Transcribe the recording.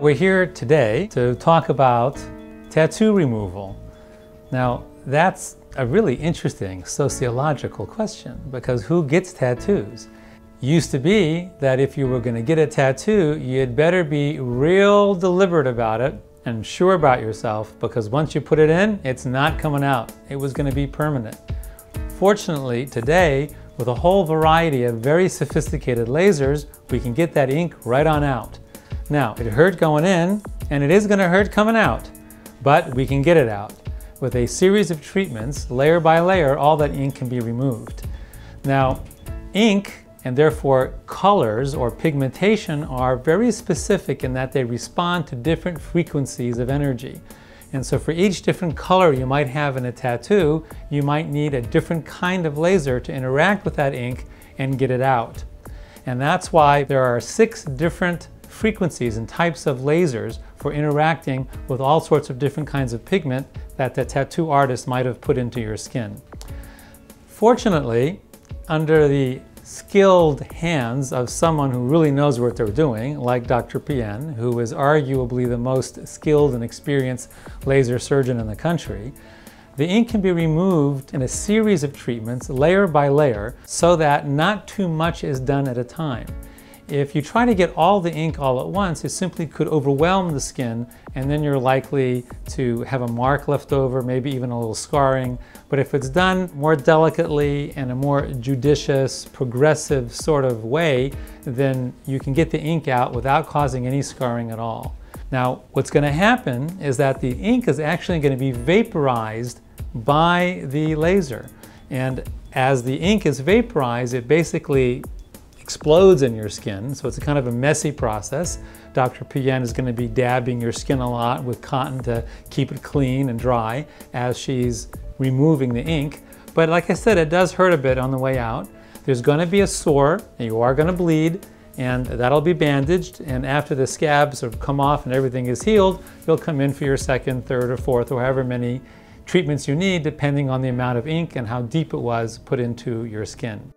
We're here today to talk about tattoo removal. Now, that's a really interesting sociological question because who gets tattoos? Used to be that if you were going to get a tattoo, you had better be real deliberate about it and sure about yourself, because once you put it in, it's not coming out. It was going to be permanent. Fortunately, today, with a whole variety of very sophisticated lasers, we can get that ink right on out. Now, it hurt going in, and it is going to hurt coming out, but we can get it out. With a series of treatments, layer by layer, all that ink can be removed. Now, ink, and therefore colors or pigmentation, are very specific in that they respond to different frequencies of energy. And so for each different color you might have in a tattoo, you might need a different kind of laser to interact with that ink and get it out. And that's why there are 6 different frequencies and types of lasers for interacting with all sorts of different kinds of pigment that the tattoo artist might have put into your skin. Fortunately, under the skilled hands of someone who really knows what they're doing, like Dr. Pien, who is arguably the most skilled and experienced laser surgeon in the country, the ink can be removed in a series of treatments, layer by layer, so that not too much is done at a time. If you try to get all the ink all at once, it simply could overwhelm the skin, and then you're likely to have a mark left over, maybe even a little scarring. But if it's done more delicately and a more judicious, progressive sort of way, then you can get the ink out without causing any scarring at all. Now, what's going to happen is that the ink is actually going to be vaporized by the laser. And as the ink is vaporized, it basically explodes in your skin, so it's a kind of a messy process. Dr. Pien is going to be dabbing your skin a lot with cotton to keep it clean and dry as she's removing the ink. But like I said, it does hurt a bit on the way out. There's going to be a sore, and you are going to bleed, and that'll be bandaged, and after the scabs have come off and everything is healed, you'll come in for your second, third, or fourth, or however many treatments you need, depending on the amount of ink and how deep it was put into your skin.